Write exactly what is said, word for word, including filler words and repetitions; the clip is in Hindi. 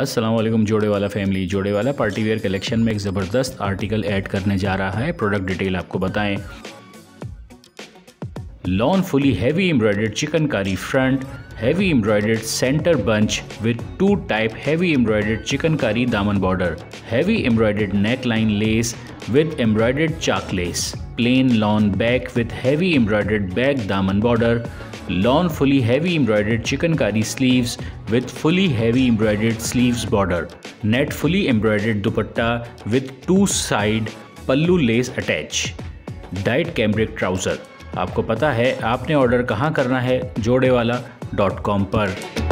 अस्सलाम वालेकुम Jodewala family. Jodewala party wear collection में एक ज़बरदस्त आर्टिकल ऐड करने जा रहा है। प्रोडक्ट डिटेल आपको बताएं। Lawn fully heavy embroidered chikankari front, heavy embroidered centre bunch with two type heavy embroidered chikankari दामन border, heavy embroidered neck line lace with embroidered chalk lace, plain lawn back with heavy embroidered back दामन border, lawn fully heavy embroidered chikankari sleeves with fully heavy embroidered sleeves border, net fully embroidered dupatta with two side pallu lace attach, dyed cambric trouser. आपको पता है आपने ऑर्डर कहाँ करना है, जोड़ेवाला डॉट कॉम पर।